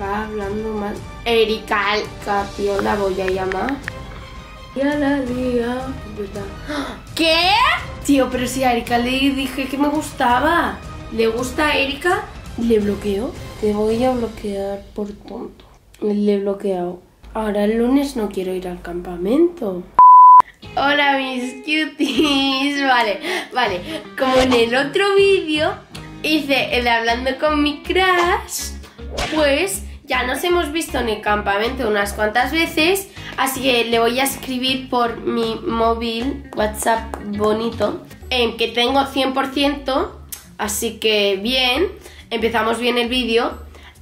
va hablando mal. Erika Alca, tío, la voy a llamar. ¿Qué? Tío, pero si a Erika le dije que me gustaba. ¿Le gusta a Erika? Le bloqueo. Te voy a bloquear por tonto. Le he bloqueado. Ahora el lunes no quiero ir al campamento. Hola mis cuties. Vale, vale. Como en el otro vídeo hice el hablando con mi crush, pues ya nos hemos visto en el campamento unas cuantas veces. Así que le voy a escribir por mi móvil WhatsApp bonito, en que tengo 100%. Así que bien, empezamos bien el vídeo.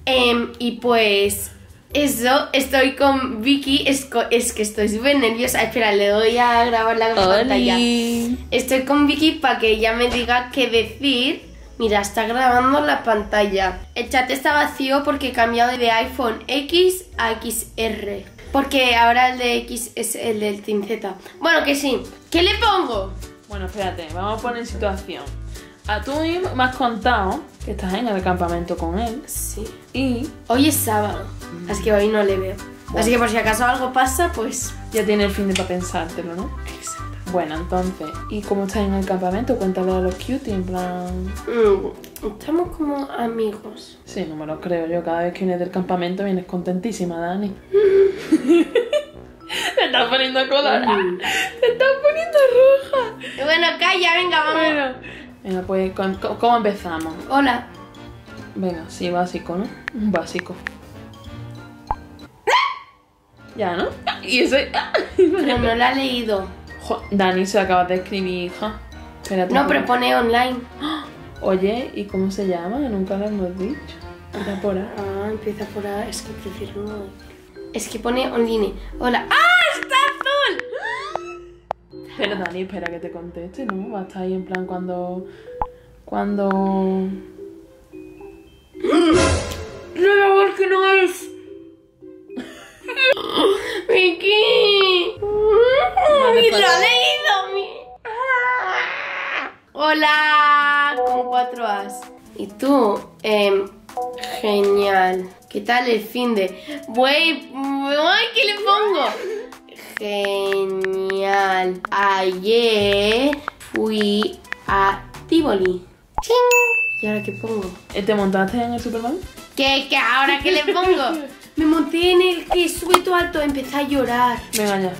Y pues eso, estoy con Vicky esco. Es que estoy súper nerviosa. Espera, le doy a grabar la pantalla. Estoy con Vicky para que ella me diga qué decir. Mira, está grabando la pantalla. El chat está vacío porque he cambiado de iPhone X a XR, porque ahora el de X es el del Team Z. Bueno, que sí. ¿Qué le pongo? Bueno, espérate, vamos a poner en situación. A tú mismo me has contado que estás en el campamento con él. Sí. Y hoy es sábado, así que hoy no le veo. Bueno. Así que por si acaso algo pasa, pues ya tiene el fin de para pensártelo, ¿no? Exacto. Bueno, entonces, ¿y cómo estás en el campamento? Cuéntale a los cuties, en plan... Estamos como amigos. Sí, no me lo creo yo. Cada vez que vienes del campamento vienes contentísima, Dani. Te estás poniendo color. Te estás poniendo roja. Bueno, calla, venga, vamos. Bueno, venga, pues, ¿cómo empezamos? Hola. Venga, sí, básico, ¿no? Un básico. Ya, ¿no? Y ese... Pero no lo ha leído. Dani, se acaba de escribir, hija. Espérate, no, pero pone online. Oye, ¿y cómo se llama? Nunca lo hemos dicho. Empieza por A. Ah, empieza por A. Es que prefiero no. Es que pone online. Hola. ¡Ah! ¡Está azul! Pero Dani, espera que te conteste, ¿no? Va a estar ahí en plan cuando... ¡No, amor, que no es! ¡Vicky! ¡Mi leído! ¡Hola! Con 4 A's. ¿Y tú? Genial. ¿Qué tal el fin de...? ¡Wey! ¿Qué le pongo? Genial. Ayer fui a Tivoli. ¡Ching! ¿Y ahora qué pongo? ¿Te montaste en el Superman? ¿Qué? ¿Ahora qué le pongo? Me monté en el que sube todo alto, empecé a llorar. Venga ya.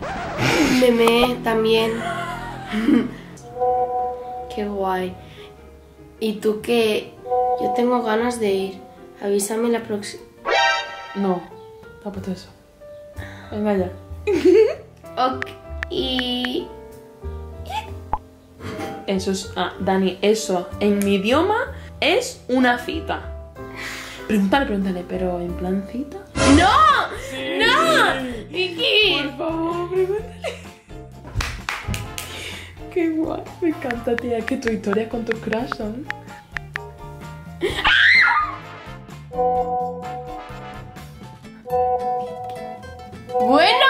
Meme también. Qué guay. ¿Y tú qué? Yo tengo ganas de ir. Avísame la próxima. No, te ha puesto eso. Venga ya. Ok. Y... Eso es... Ah, Dani, eso en mi idioma es una cita. Pregúntale, pero en plan cita. ¡No! Sí. ¡No! Vicky, por favor, pregúntale. Qué guay, me encanta, tía. Es que tu historia con tus crushes, ¿no? Bueno,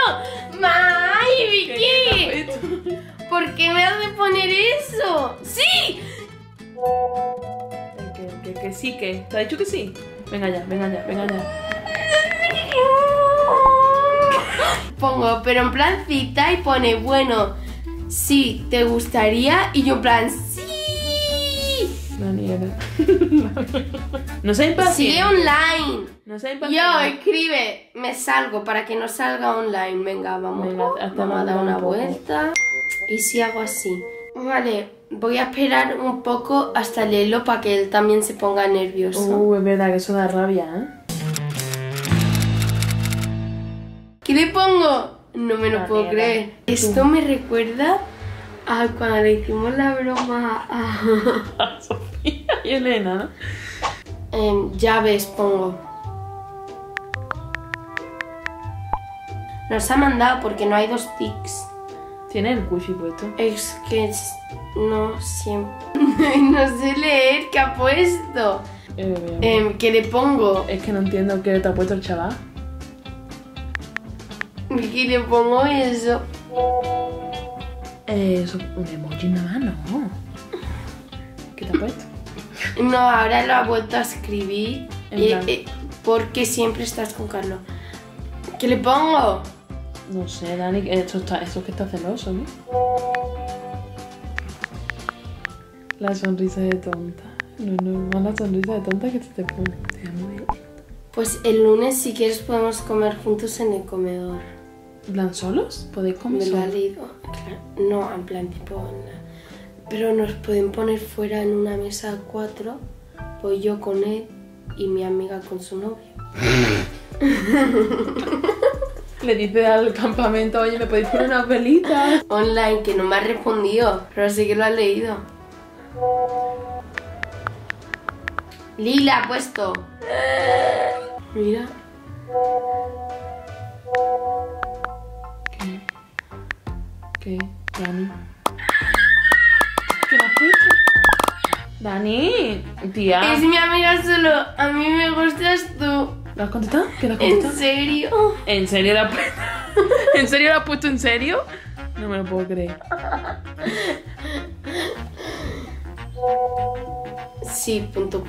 ¡ay, Vicky! ¿Por qué me has de poner eso? ¡Sí! Que sí, que. ¿Te ha dicho que sí? Venga ya, venga ya, venga ya. Pongo, pero en plan cita y pone, bueno, sí, ¿te gustaría? Y yo en plan, sí. Daniela. No sé, sigue online. No sé, yo escribe, me salgo para que no salga online. Venga, vamos. Vamos a dar una vuelta. Y si hago así. Vale, voy a esperar un poco hasta leerlo para que él también se ponga nervioso. Es verdad que eso da rabia, ¿eh? ¿Qué le pongo? No me lo puedo creer. Esto me recuerda a cuando le hicimos la broma a Sofía y Elena, ¿no? Llaves pongo. Nos ha mandado porque no hay 2 tics. ¿Tiene el wifi puesto? Es que no siempre... No sé leer, ¿qué ha puesto? ¿Qué le pongo? Es que no entiendo qué te ha puesto el chaval. ¿Qué le pongo eso? Eso, un emoji nada más, no. ¿Qué te ha puesto? No, ahora lo ha vuelto a escribir. porque siempre estás con Carlos. ¿Qué le pongo? No sé, Dani, esto es que está celoso, ¿no? La sonrisa de tonta. No es normal la sonrisa de tonta que te pone. Te amo, ¿eh? Pues el lunes, si quieres, podemos comer juntos en el comedor. ¿En plan solos? ¿Podéis comer solos? No, en plan tipo... Pero nos pueden poner fuera en una mesa a cuatro. Voy yo con él y mi amiga con su novio. Le dice al campamento, oye, ¿me podéis poner unas velitas? Online, que no me ha respondido, pero sí que lo has leído. Lila ha puesto. Mira. ¿Qué? ¿Qué? Dani. ¿Qué me has puesto? Dani, tía. Es mi amiga solo, a mí me gustas tú. ¿La has contestado? ¿Qué la has contestado? ¿En serio? ¿En serio la has puesto? ¿En serio la has puesto? ¿En serio? No me lo puedo creer. Sí, punto.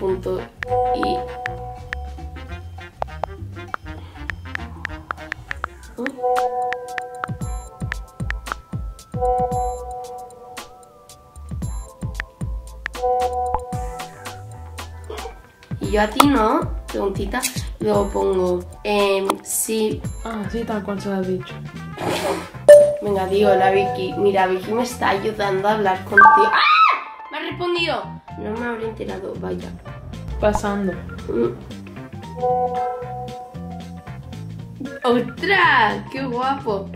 Y... ¿Y yo a ti no? Preguntita. Luego pongo, sí. Ah, sí, tal cual se lo has dicho. Venga, digo, la Vicky. Mira, Vicky me está ayudando a hablar contigo. ¡Ah! ¡Me ha respondido! No me habré enterado, vaya. Pasando. ¡Ostras! ¡Qué guapo!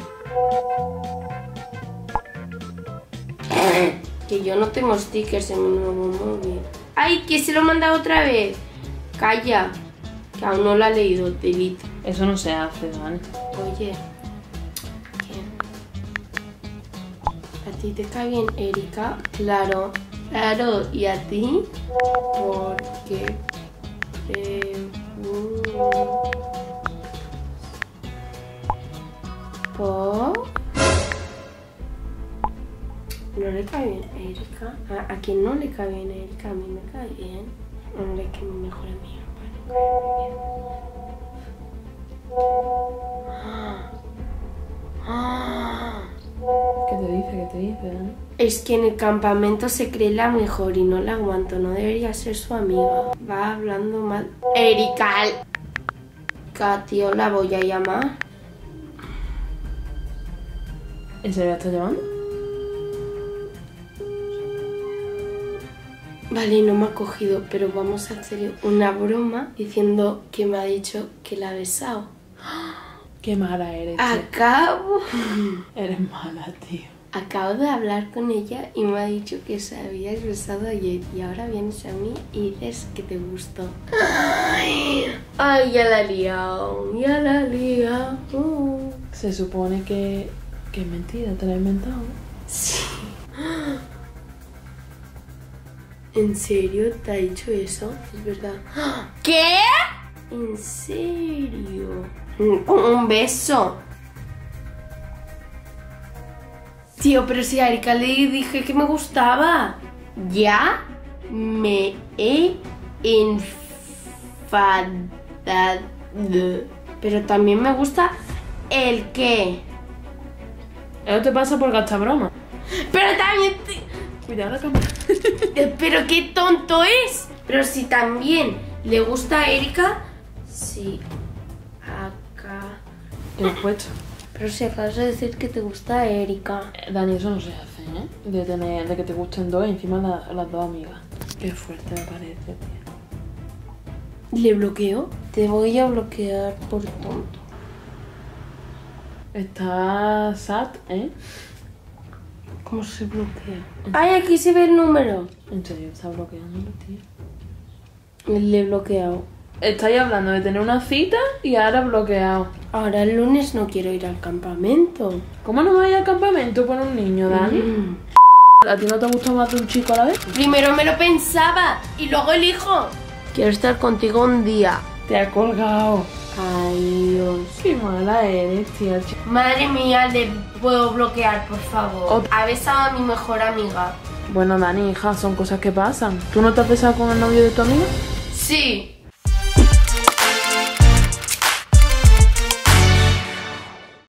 Que yo no tengo stickers en mi nuevo móvil. ¡Ay, que se lo manda otra vez! ¡Calla! Que aún no lo ha leído, delito. Eso no se hace, Dani. Oye, ¿a ti te cae bien, Erika? Claro, claro. ¿Y a ti? Porque ¿no le cae bien, Erika? ¿A quién no le cae bien, Erika? A mí me cae bien. Hombre, que mi mejor amiga. ¿Qué te dice? ¿Qué te dice, Dani? Es que en el campamento se cree la mejor y no la aguanto. No debería ser su amiga. Va hablando mal. Erika Alca, tío, la voy a llamar. ¿En serio la estás llamando? Vale, no me ha cogido, pero vamos a hacer una broma diciendo que me ha dicho que la ha besado. ¡Qué mala eres! ¡Acabo! Eres mala, tío. Acabo de hablar con ella y me ha dicho que se habías besado ayer y ahora vienes a mí y dices que te gustó. ¡Ay! ¡Ay, ya la he liado! ¡Ya la he liado! Se supone que es mentira, te la he inventado. Sí. ¿En serio te ha dicho eso? Es verdad. ¿Qué? ¿En serio? Un beso. Tío, pero si a Erika le dije que me gustaba. Ya me he enfadado. Pero también me gusta el qué. Eso te pasa por gastar broma. Pero también... Cuidado la cámara. Pero qué tonto es. Pero si también le gusta a Erika. Sí. Acá. ¿Qué has puesto? Pero si acabas de decir que te gusta a Erika. Dani, eso no se hace, ¿eh? De que te gusten dos y encima las dos amigas. Qué fuerte me parece, tío. ¿Le bloqueo? Te voy a bloquear por tonto. Está sad, ¿eh? ¿Cómo se bloquea? ¡Ay, aquí se ve el número! En serio, está bloqueando, tío. Le he bloqueado. Estáis hablando de tener una cita y ahora bloqueado. Ahora el lunes no quiero ir al campamento. ¿Cómo no vas a ir al campamento con un niño, Dani? ¿A ti no te gusta más de un chico a la vez? Primero me lo pensaba y luego elijo. Quiero estar contigo un día. Te ha colgado. Ay, Dios. Qué mala eres, tía. Madre mía, le puedo bloquear, por favor. Ha besado a mi mejor amiga. Bueno, Dani, hija, son cosas que pasan. ¿Tú no te has besado con el novio de tu amiga? Sí.